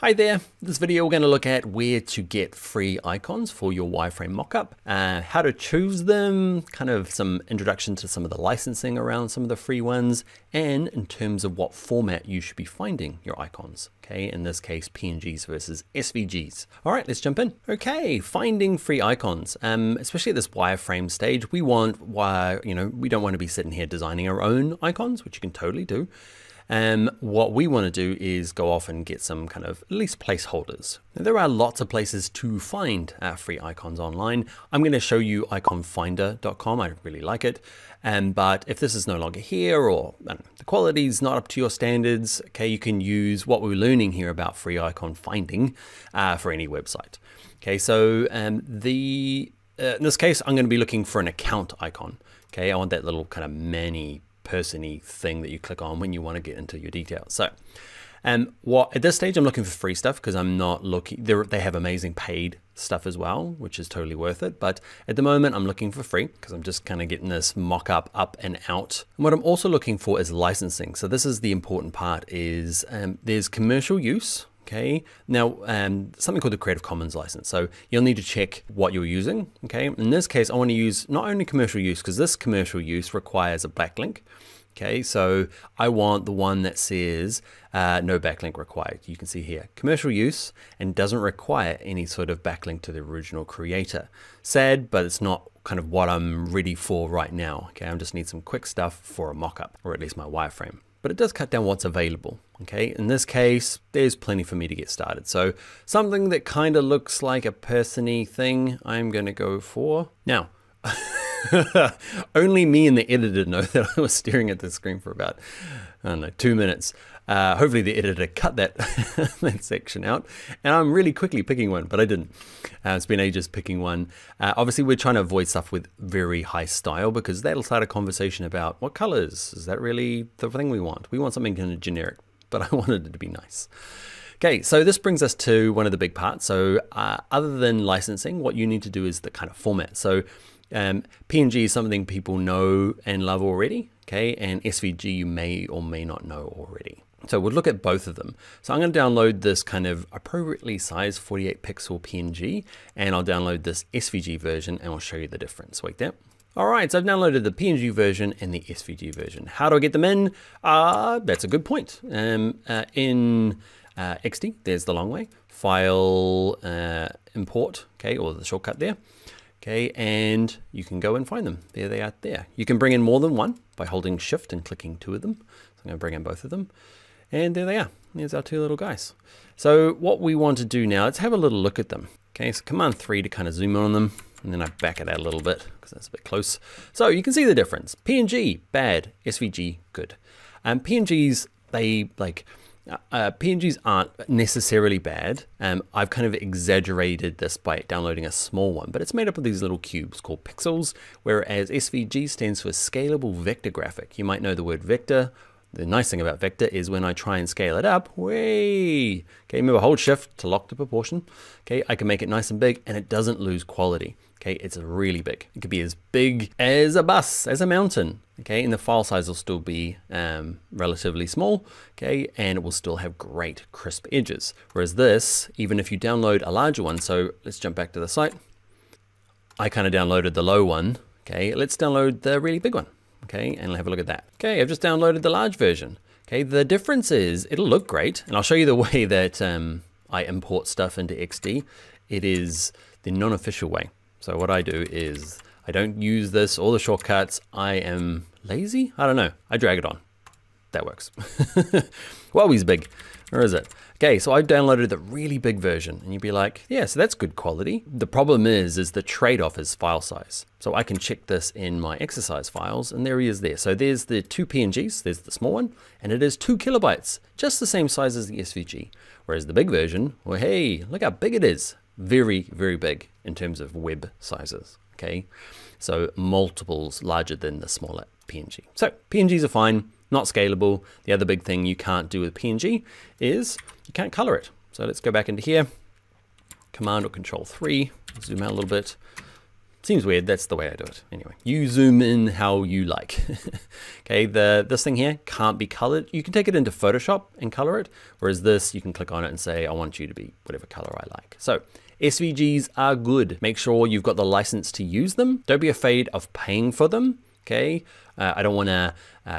Hi there, this video we're going to look at where to get free icons for your wireframe mockup, how to choose them, kind of some introduction to some of the licensing around some of the free ones, and in terms of what format you should be finding your icons. Okay, in this case, PNGs versus SVGs. All right, let's jump in. Okay, finding free icons, especially at this wireframe stage, we don't want to be sitting here designing our own icons, which you can totally do. What we want to do is go off and get some kind of at least placeholders. Now, there are lots of places to find free icons online. I'm going to show you Iconfinder.com. I really like it. But if this is no longer here, or I don't know, the quality is not up to your standards, okay, you can use what we're learning here about free icon finding for any website. Okay, so in this case, I'm going to be looking for an account icon. Okay, I want that little kind of many-person-y thing that you click on when you want to get into your details. So at this stage I'm looking for free stuff because I'm not looking, they have amazing paid stuff as well, which is totally worth it. But at the moment I'm looking for free because I'm just kind of getting this mock-up up and out. And what I'm also looking for is licensing. So this is the important part, is there's commercial use. Okay, now something called the Creative Commons license. So you'll need to check what you're using. Okay, in this case, I want to use not only commercial use, because this commercial use requires a backlink. Okay, so I want the one that says no backlink required. You can see here, commercial use, and doesn't require any sort of backlink to the original creator. Sad, but it's not kind of what I'm ready for right now. Okay, I just need some quick stuff for a mock-up, or at least my wireframe. But it does cut down what's available. Okay, in this case, there's plenty for me to get started. So something that kind of looks like a person-y thing, I'm gonna go for. Now, only me and the editor know that I was staring at the screen for about, I don't know, 2 minutes. Hopefully the editor cut that, that section out. And I'm really quickly picking one, but I didn't. It's been ages picking one. Obviously we're trying to avoid stuff with very high style, because that'll start a conversation about what colors, is that really the thing we want? We want something kind of generic, but I wanted it to be nice. Okay, so this brings us to one of the big parts. So other than licensing, what you need to do is the kind of format. So PNG is something people know and love already, okay? And SVG you may or may not know already. So we'll look at both of them. So I'm gonna download this kind of appropriately sized 48 pixel PNG, and I'll download this SVG version and I'll show you the difference like that. All right, so I've downloaded the PNG version and the SVG version. How do I get them in? That's a good point. In XD, there's the long way, file, import, okay, or the shortcut there. Okay, and you can go and find them. There they are there. You can bring in more than one by holding shift and clicking two of them. So I'm gonna bring in both of them. And there they are, there's our two little guys. So what we want to do now, let's have a little look at them. Okay, so Command-3 to kind of zoom in on them, and then I back it out a little bit because that's a bit close. So you can see the difference. PNG, bad, SVG, good. And PNGs, they like, PNGs aren't necessarily bad. I've kind of exaggerated this by downloading a small one, but it's made up of these little cubes called pixels, whereas SVG stands for scalable vector graphic. You might know the word vector. The nice thing about vector is when I try and scale it up, way, okay, remember hold shift to lock the proportion. Okay, I can make it nice and big and it doesn't lose quality. Okay, it's really big. It could be as big as a bus, as a mountain. Okay, and the file size will still be relatively small, okay, and it will still have great crisp edges. Whereas this, even if you download a larger one, so let's jump back to the site. I kind of downloaded the low one, okay, let's download the really big one, okay, and have a look at that. Okay, I've just downloaded the large version. Okay, the difference is it'll look great, and I'll show you the way that I import stuff into XD. It is the non-official way. So what I do is I don't use this or the shortcuts. I am lazy? I don't know. I drag it on. That works. Well, he's big. Where is it? Okay, so I downloaded the really big version, and you'd be like, yeah, so that's good quality. The problem is the trade-off is file size. So I can check this in my exercise files, and there he is there. So there's the two PNGs, there's the small one, and it is 2 kilobytes, just the same size as the SVG. Whereas the big version, well, hey, look how big it is. Very, very big in terms of web sizes, okay? So multiples larger than the smaller PNG. So PNGs are fine, not scalable. The other big thing you can't do with PNG is you can't color it. So let's go back into here, Command or Control 3, zoom out a little bit, Seems weird, that's the way I do it. Anyway, you zoom in how you like. Okay, this thing here can't be colored. You can take it into Photoshop and color it, whereas this, you can click on it and say, I want you to be whatever color I like. So SVGs are good. Make sure you've got the license to use them. Don't be afraid of paying for them, okay? I don't wanna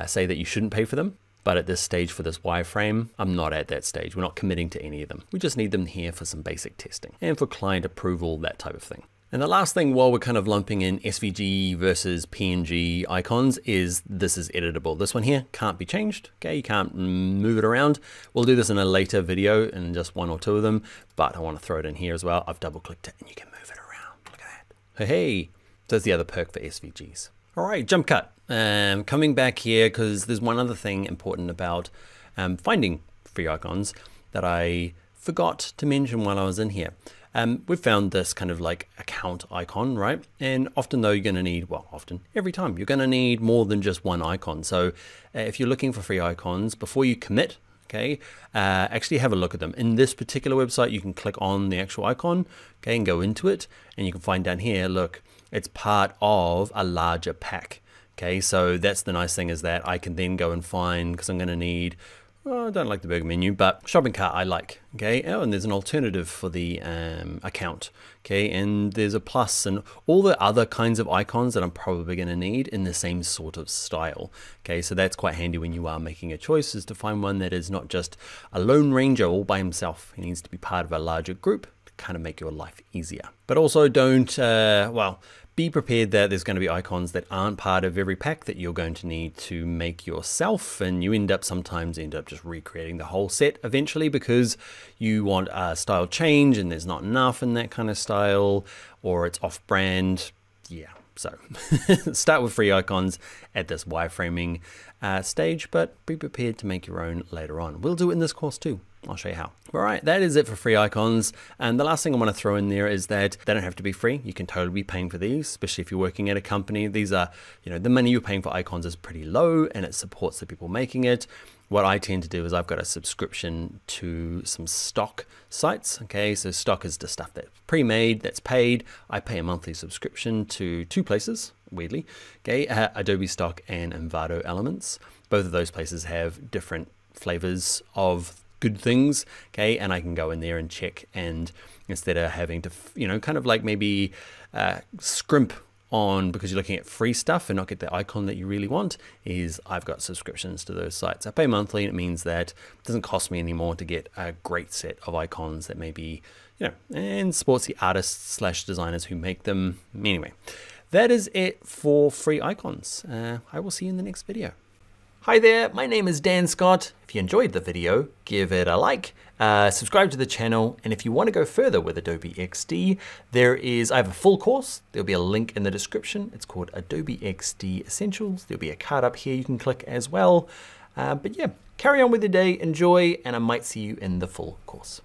say that you shouldn't pay for them, but at this stage for this wireframe, I'm not at that stage. We're not committing to any of them. We just need them here for some basic testing and for client approval, that type of thing. And the last thing, while we're kind of lumping in SVG versus PNG icons, is this is editable. This one here can't be changed, okay? You can't move it around. We'll do this in a later video in just one or two of them, but I wanna throw it in here as well. I've double clicked it and you can move it around, look at that. Hey, that's the other perk for SVGs. All right, jump cut. Coming back here, because there's one other thing important about finding free icons that I forgot to mention while I was in here. We've found this kind of like account icon, right? And often though, you're gonna need, well, often, every time, you're gonna need more than just one icon. So if you're looking for free icons, before you commit, okay, actually have a look at them. In this particular website, you can click on the actual icon, okay, and go into it, and you can find down here, look, it's part of a larger pack, okay? So that's the nice thing, is that I can then go and find, because I'm gonna need, well, I don't like the burger menu, but shopping cart I like, okay? Oh, and there's an alternative for the account, okay? And there's a plus and all the other kinds of icons that I'm probably gonna need in the same sort of style, okay? So that's quite handy when you are making a choice, is to find one that is not just a lone ranger all by himself. He needs to be part of a larger group to kind of make your life easier. But also don't, well, be prepared that there's going to be icons that aren't part of every pack that you're going to need to make yourself, and you sometimes end up just recreating the whole set eventually because you want a style change and there's not enough in that kind of style, or it's off-brand. Yeah, so start with free icons at this wireframing stage, but be prepared to make your own later on. We'll do it in this course too. I'll show you how. All right, that is it for free icons. And the last thing I want to throw in there is that they don't have to be free. You can totally be paying for these, especially if you're working at a company. These are, you know, the money you're paying for icons is pretty low and it supports the people making it. What I tend to do is I've got a subscription to some stock sites, okay? So stock is the stuff that's pre-made, that's paid. I pay a monthly subscription to two places, weirdly, okay? Adobe Stock and Envato Elements. Both of those places have different flavors of good things, okay? And I can go in there and check, and instead of having to, you know, kind of like maybe scrimp on because you're looking at free stuff and not get the icon that you really want, is I've got subscriptions to those sites. I pay monthly, and it means that it doesn't cost me anymore to get a great set of icons that maybe, you know, and supports the artists / designers who make them. Anyway, that is it for free icons. I will see you in the next video. Hi there, my name is Dan Scott. If you enjoyed the video, give it a like, subscribe to the channel, and if you want to go further with Adobe XD, I have a full course. There'll be a link in the description. It's called Adobe XD Essentials. There'll be a card up here you can click as well. But yeah, carry on with your day, enjoy, and I might see you in the full course.